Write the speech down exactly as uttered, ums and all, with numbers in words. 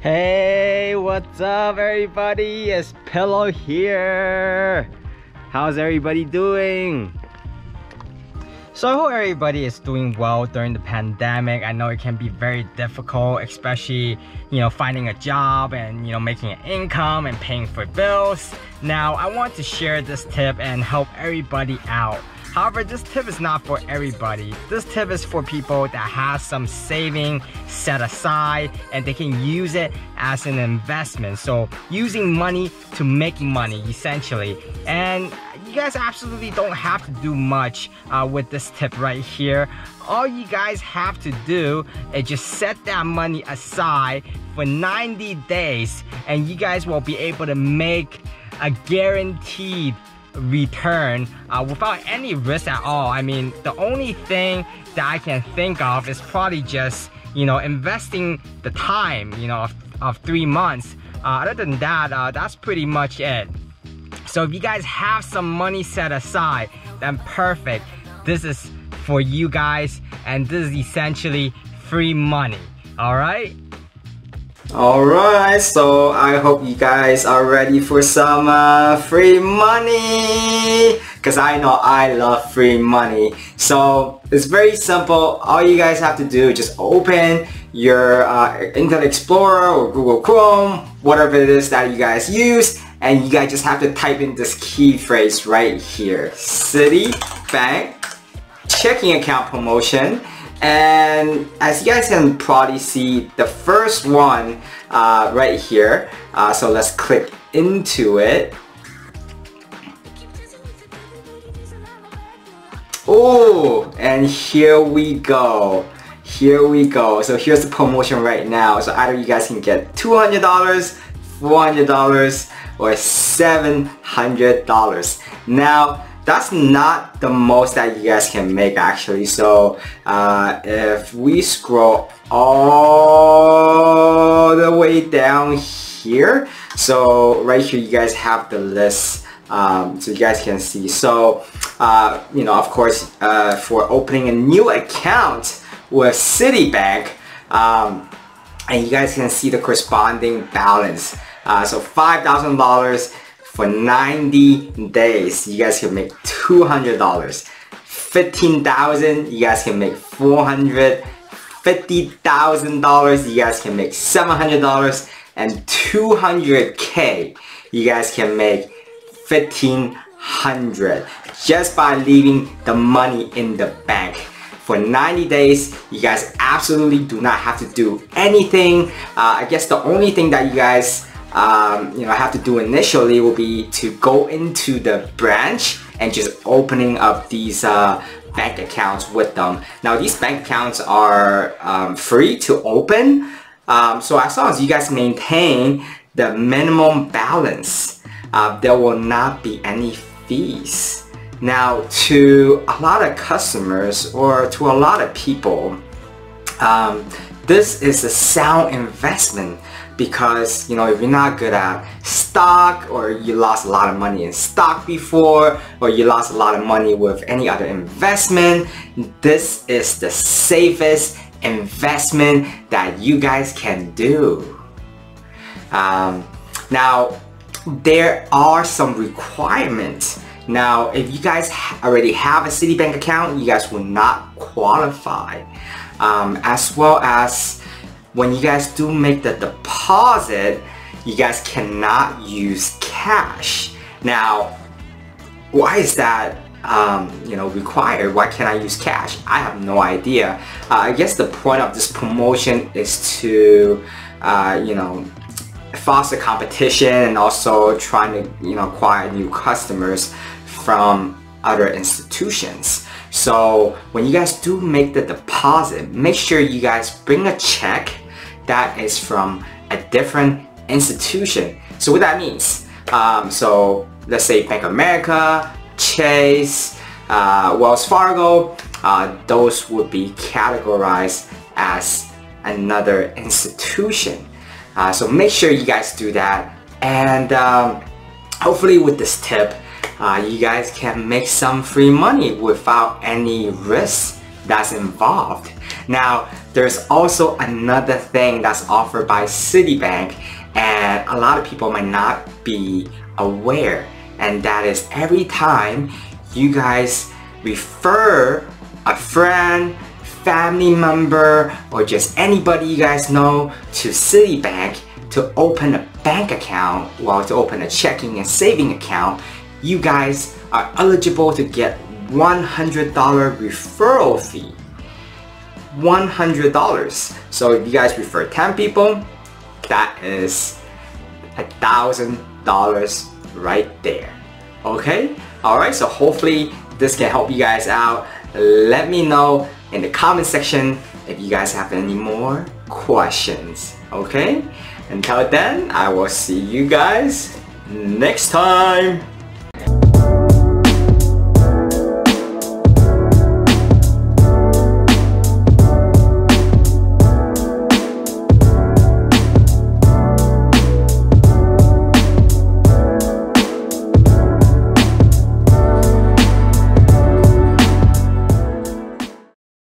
Hey, what's up everybody? It's Pillow here. How's everybody doing? So I hope everybody is doing well during the pandemic. I know it can be very difficult, especially, you know, finding a job and, you know, making an income and paying for bills. Now, I want to share this tip and help everybody out. However, this tip is not for everybody. This tip is for people that have some saving set aside and they can use it as an investment. So using money to make money, essentially. And you guys absolutely don't have to do much uh, with this tip right here. All you guys have to do is just set that money aside for ninety days and you guys will be able to make a guaranteed return uh, without any risk at all. I mean, the only thing that I can think of is probably just, you know, investing the time, you know, of, of three months. Uh, other than that, uh, that's pretty much it. So if you guys have some money set aside, then perfect. This is for you guys, and this is essentially free money, all right? Alright, so I hope you guys are ready for some uh, free money, because I know I love free money. So it's very simple. All you guys have to do is just open your uh, Internet Explorer or Google Chrome, whatever it is that you guys use, and you guys just have to type in this key phrase right here: Citibank checking account promotion. And as you guys can probably see, the first one uh, right here, uh, so let's click into it. Oh, and here we go, here we go. So here's the promotion right now. So either you guys can get two hundred dollars, four hundred dollars, or seven hundred dollars. Now, that's not the most that you guys can make actually. So uh, if we scroll all the way down here, so right here you guys have the list, um, so you guys can see. So uh, you know, of course, uh, for opening a new account with Citibank, um, and you guys can see the corresponding balance. Uh, so five thousand dollars. For ninety days, you guys can make two hundred dollars. fifteen thousand dollars, you guys can make four hundred dollars. fifty thousand dollars, you guys can make seven hundred dollars. And two hundred K, you guys can make fifteen hundred dollars just by leaving the money in the bank. For ninety days, you guys absolutely do not have to do anything. Uh, I guess the only thing that you guys Um, you know, have to do initially will be to go into the branch and just opening up these uh, bank accounts with them. Now, these bank accounts are um, free to open, um, so as long as you guys maintain the minimum balance, uh, there will not be any fees. Now, to a lot of customers or to a lot of people, um, this is a sound investment. Because, you know, if you're not good at stock, or you lost a lot of money in stock before, or you lost a lot of money with any other investment, this is the safest investment that you guys can do. Um, now, there are some requirements. Now, if you guys already have a Citibank account, you guys will not qualify, um, as well as when you guys do make the deposit, you guys cannot use cash. Now, why is that um, you know, required? Why can't I use cash? I have no idea. Uh, I guess the point of this promotion is to uh, you know, foster competition and also trying to, you know, acquire new customers from other institutions. So when you guys do make the deposit, make sure you guys bring a check that is from a different institution. So what that means, um, so let's say Bank of America, Chase, uh, Wells Fargo, uh, those would be categorized as another institution. Uh, so make sure you guys do that, and um, hopefully with this tip, uh, you guys can make some free money without any risk that's involved. Now, there's also another thing that's offered by Citibank, and a lot of people might not be aware, and that is every time you guys refer a friend, family member, or just anybody you guys know to Citibank to open a bank account, well, to open a checking and saving account, you guys are eligible to get one hundred dollar referral fee. one hundred dollars. So if you guys refer ten people, that is a thousand dollars right there. Okay, alright, so hopefully this can help you guys out. Let me know in the comment section if you guys have any more questions. Okay, until then, I will see you guys next time.